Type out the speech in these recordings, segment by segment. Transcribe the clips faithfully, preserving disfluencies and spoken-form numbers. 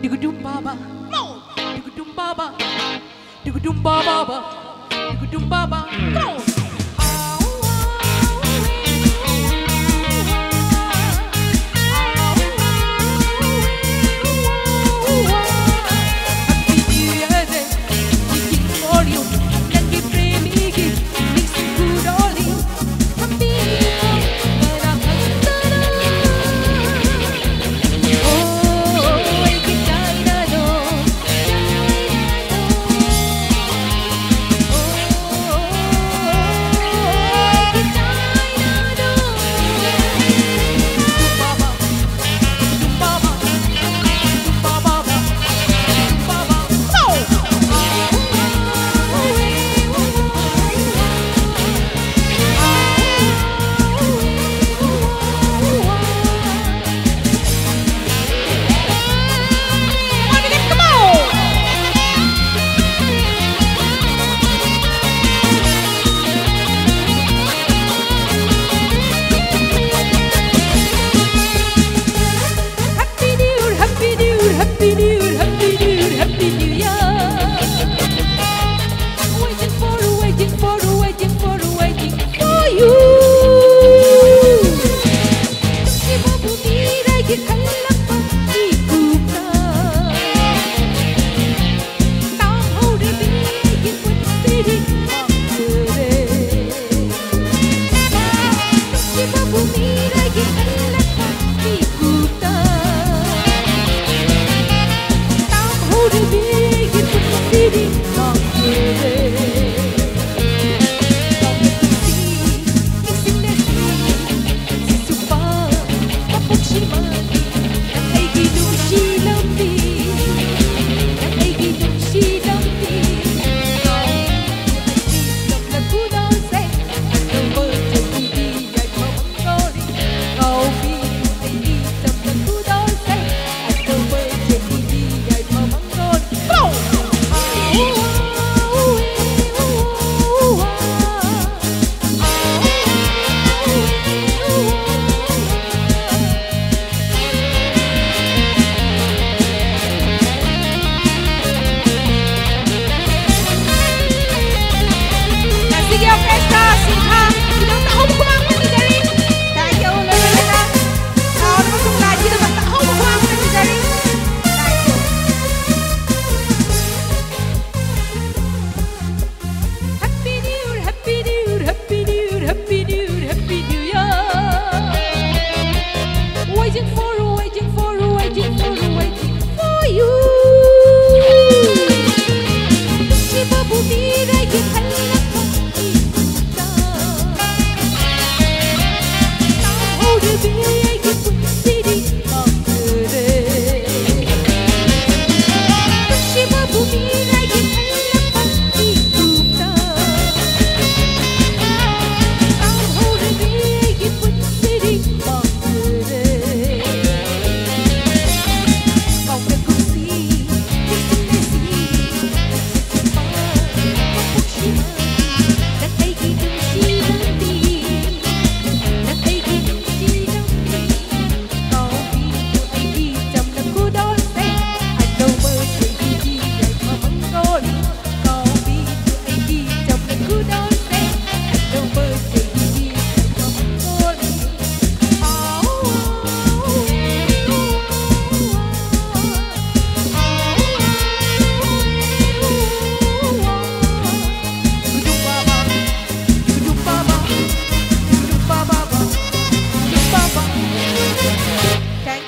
Digudum baba, mo. Digudum baba, digudum baba, digudum baba, mo. Thank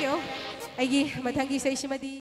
you. Ay, matanggi sa isimadi.